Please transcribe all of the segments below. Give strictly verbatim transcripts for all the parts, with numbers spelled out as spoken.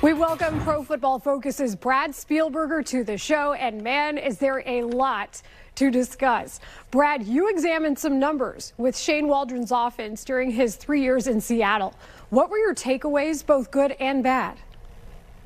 We welcome Pro Football Focus's Brad Spielberger to the show, and man, is there a lot to discuss. Brad, you examined some numbers with Shane Waldron's offense during his three years in Seattle. What were your takeaways, both good and bad?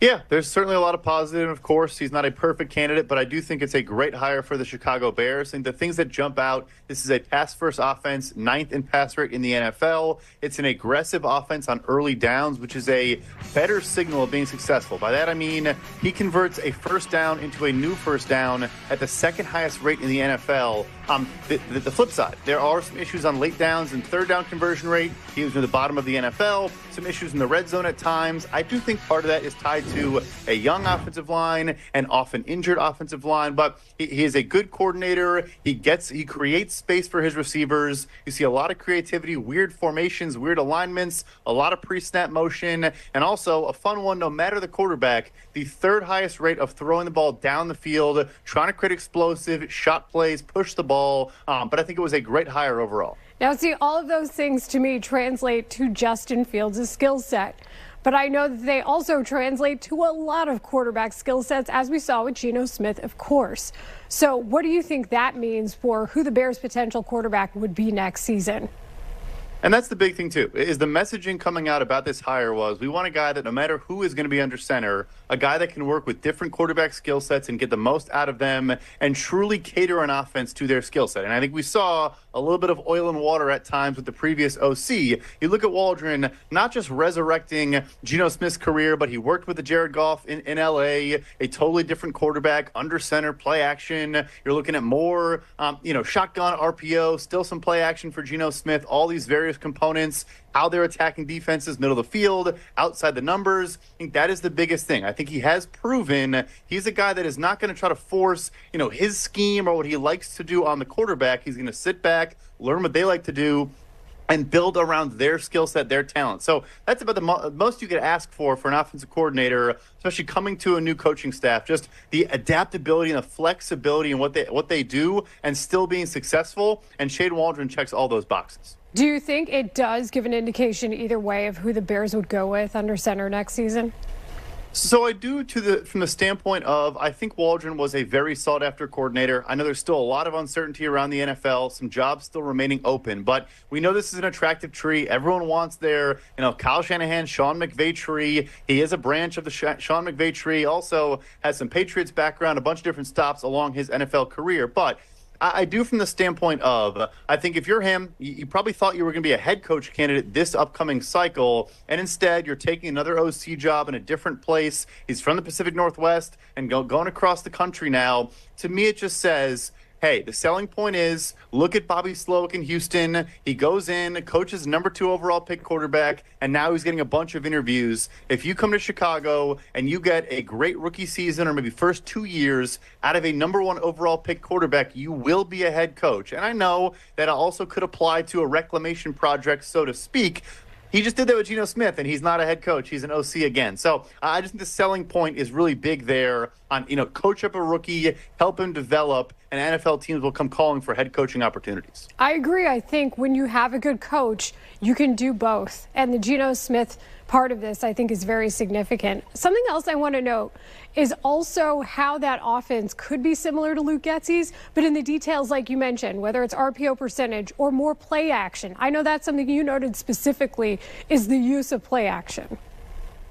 Yeah, there's certainly a lot of positive. Of course, he's not a perfect candidate, but I do think it's a great hire for the Chicago Bears. And the things that jump out, this is a pass-first offense, ninth in pass rate in the N F L. It's an aggressive offense on early downs, which is a better signal of being successful. By that, I mean he converts a first down into a new first down at the second highest rate in the N F L. Um, the, the, the flip side, there are some issues on late downs and third down conversion rate. He was near the bottom of the N F L, some issues in the red zone at times. I do think part of that is tied to to a young offensive line and often injured offensive line, but he, he is a good coordinator. He gets, he creates space for his receivers. You see a lot of creativity, weird formations, weird alignments, a lot of pre-snap motion, and also a fun one, no matter the quarterback, the third highest rate of throwing the ball down the field, trying to create explosive shot plays, push the ball. Um, but I think it was a great hire overall. Now, see, all of those things to me translate to Justin Fields' skill set. But I know that they also translate to a lot of quarterback skill sets, as we saw with Geno Smith, of course. So what do you think that means for who the Bears' potential quarterback would be next season? And that's the big thing, too, is the messaging coming out about this hire was we want a guy that no matter who is going to be under center, a guy that can work with different quarterback skill sets and get the most out of them and truly cater an offense to their skill set. And I think we saw a little bit of oil and water at times with the previous O C. You look at Waldron, not just resurrecting Geno Smith's career, but he worked with the Jared Goff in, in L A, a totally different quarterback, under center, play action. You're looking at more, um, you know, shotgun, R P O, still some play action for Geno Smith, all these various components, how they're attacking defenses, middle of the field, outside the numbers. I think that is the biggest thing. I think he has proven he's a guy that is not going to try to force, you know, his scheme or what he likes to do on the quarterback. He's going to sit back, learn what they like to do, and build around their skill set, their talent. So that's about the mo most you could ask for for an offensive coordinator, especially coming to a new coaching staff, just the adaptability and the flexibility in what they, what they do and still being successful. And Shane Waldron checks all those boxes. Do you think it does give an indication either way of who the Bears would go with under center next season? So I do to the from the standpoint of I think Waldron was a very sought after coordinator. I know there's still a lot of uncertainty around the N F L, some jobs still remaining open, but we know this is an attractive tree. Everyone wants their, you know, Kyle Shanahan, Sean McVay tree. He is a branch of the Sean McVay tree, also has some Patriots background, a bunch of different stops along his N F L career, but I do from the standpoint of, I think if you're him, you probably thought you were going to be a head coach candidate this upcoming cycle, and instead you're taking another O C job in a different place. He's from the Pacific Northwest and go, going across the country now. To me, it just says, hey, the selling point is look at Bobby Slowik in Houston. He goes in, coaches number two overall pick quarterback, and now he's getting a bunch of interviews. If you come to Chicago and you get a great rookie season or maybe first two years out of a number one overall pick quarterback, you will be a head coach. And I know that also could apply to a reclamation project, so to speak. He just did that with Geno Smith, and he's not a head coach. He's an O C again. So uh, I just think the selling point is really big there on, you know, coach up a rookie, help him develop, and N F L teams will come calling for head coaching opportunities. I agree. I think when you have a good coach, you can do both. And the Geno Smith part of this, I think, is very significant. Something else I want to note is also how that offense could be similar to Luke Getsy's, but in the details like you mentioned, whether it's R P O percentage or more play action. I know that's something you noted specifically is the use of play action.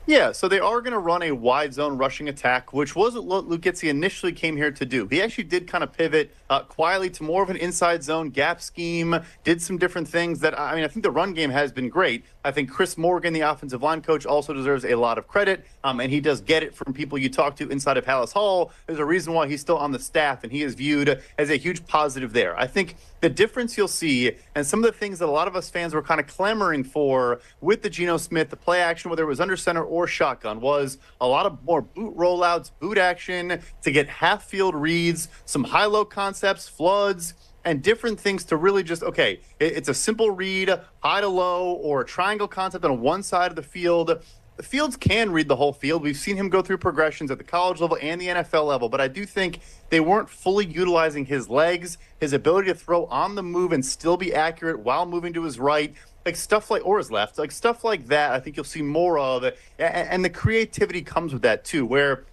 Yeah, so they are going to run a wide zone rushing attack, which wasn't what Luke Getsy initially came here to do. He actually did kind of pivot uh, quietly to more of an inside zone gap scheme, did some different things that, I mean, I think the run game has been great. I think Chris Morgan, the offensive line coach, also deserves a lot of credit, um, and he does get it from people you talk to inside of Hallis Hall. There's a reason why he's still on the staff, and he is viewed as a huge positive there. I think the difference you'll see, and some of the things that a lot of us fans were kind of clamoring for with the Geno Smith, the play action, whether it was under center or shotgun, was a lot of more boot rollouts, boot action to get half field reads, some high-low concepts, floods, and different things to really just, okay, it's a simple read, high to low, or a triangle concept on one side of the field. Fields can read the whole field. We've seen him go through progressions at the college level and the N F L level, but I do think they weren't fully utilizing his legs, his ability to throw on the move and still be accurate while moving to his right. like stuff like or is left, like stuff like that. I think you'll see more of it, and, and the creativity comes with that too, where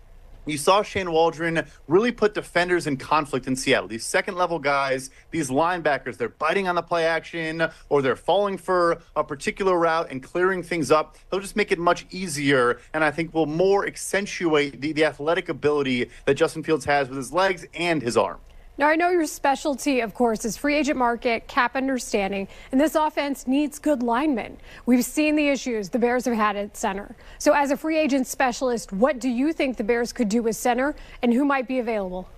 you saw Shane Waldron really put defenders in conflict in Seattle. These second-level guys, these linebackers, they're biting on the play action or they're falling for a particular route and clearing things up. They'll just make it much easier, and I think will more accentuate the, the athletic ability that Justin Fields has with his legs and his arm. Now, I know your specialty, of course, is free agent market, cap understanding, and this offense needs good linemen. We've seen the issues the Bears have had at center. So as a free agent specialist, what do you think the Bears could do with center, and who might be available?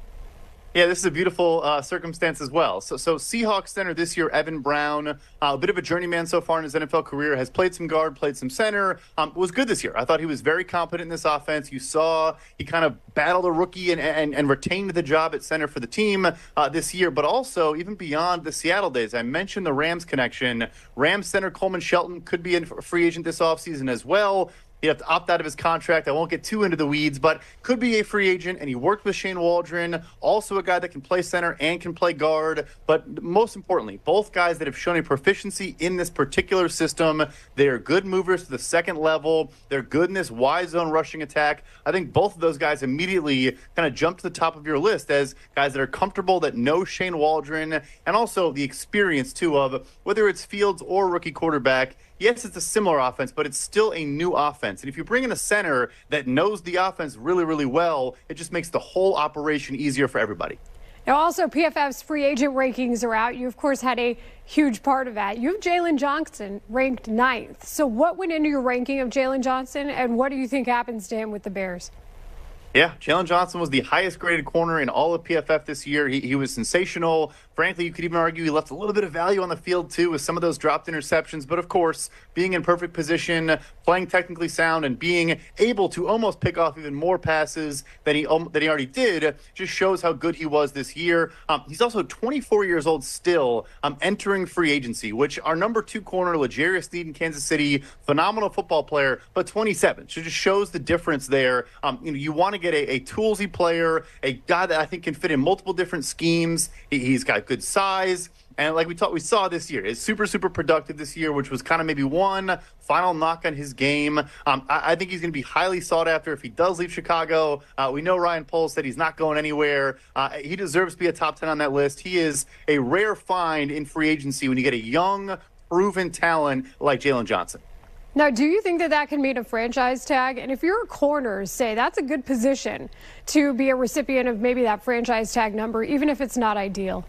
Yeah, this is a beautiful uh, circumstance as well. So, so Seahawks center this year, Evan Brown, uh, a bit of a journeyman so far in his N F L career, has played some guard, played some center, um, was good this year. I thought he was very competent in this offense. You saw he kind of battled a rookie and, and, and retained the job at center for the team uh, this year, but also even beyond the Seattle days. I mentioned the Rams connection. Rams center Coleman Shelton could be a free agent this offseason as well. He'd have to opt out of his contract. I won't get too into the weeds, but could be a free agent, and he worked with Shane Waldron, also a guy that can play center and can play guard. But most importantly, both guys that have shown a proficiency in this particular system. They are good movers to the second level. They're good in this wide zone rushing attack. I think both of those guys immediately kind of jump to the top of your list as guys that are comfortable, that know Shane Waldron, and also the experience, too, of whether it's Fields or rookie quarterback. Yes, it's a similar offense, but it's still a new offense. And if you bring in a center that knows the offense really, really well, it just makes the whole operation easier for everybody. Now, also, P F F's free agent rankings are out. You, of course, had a huge part of that. You have Jaylon Johnson ranked ninth. So what went into your ranking of Jaylon Johnson, and what do you think happens to him with the Bears? Yeah, Jaylon Johnson was the highest-graded corner in all of P F F this year. He, he was sensational. Frankly, you could even argue he left a little bit of value on the field, too, with some of those dropped interceptions. But, of course, being in perfect position, playing technically sound, and being able to almost pick off even more passes than he um, than he already did just shows how good he was this year. Um, he's also twenty-four years old still, um, entering free agency, which our number two corner, L'Jarius Sneed in Kansas City, phenomenal football player, but twenty-seven. So it just shows the difference there. Um, you know, you want to get a, a toolsy player, a guy that I think can fit in multiple different schemes. He, he's got good size. And like we thought we saw this year, it's super, super productive this year, which was kind of maybe one final knock on his game. Um, I, I think he's going to be highly sought after if he does leave Chicago. Uh, we know Ryan Poles said he's not going anywhere. Uh, he deserves to be a top ten on that list. He is a rare find in free agency when you get a young, proven talent like Jaylon Johnson. Now, do you think that that can mean a franchise tag? And if you're a corner, say, that's a good position to be a recipient of maybe that franchise tag number, even if it's not ideal.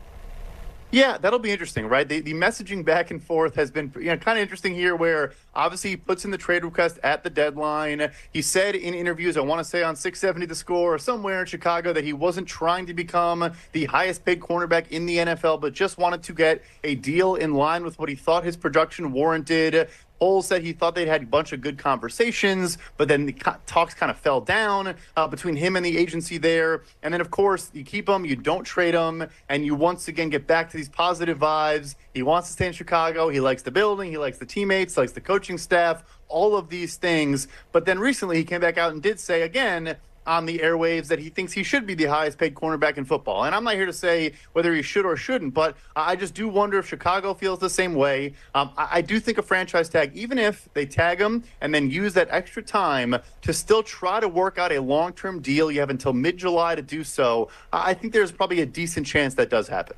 Yeah, that'll be interesting, right? The, the messaging back and forth has been, you know, kind of interesting here, where obviously he puts in the trade request at the deadline. He said in interviews, I want to say on six seventy The Score or somewhere in Chicago, that he wasn't trying to become the highest paid cornerback in the N F L, but just wanted to get a deal in line with what he thought his production warranted. Poles said he thought they'd had a bunch of good conversations, but then the talks kind of fell down uh, between him and the agency there. And then, of course, you keep him, you don't trade him, and you once again get back to these positive vibes. He wants to stay in Chicago. He likes the building. He likes the teammates, likes the coaching staff, all of these things. But then recently he came back out and did say again on the airwaves that he thinks he should be the highest paid cornerback in football. And I'm not here to say whether he should or shouldn't, but I just do wonder if Chicago feels the same way. Um, I, I do think a franchise tag, even if they tag him and then use that extra time to still try to work out a long-term deal, you have until mid-July to do so. I think there's probably a decent chance that does happen.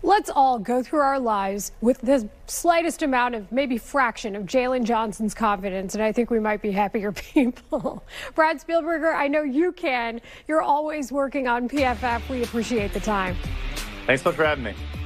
Let's all go through our lives with the slightest amount of maybe fraction of Jaylon Johnson's confidence, and I think we might be happier people. Brad Spielberger, I know you can. You're always working on P F F. We appreciate the time. Thanks so much for having me.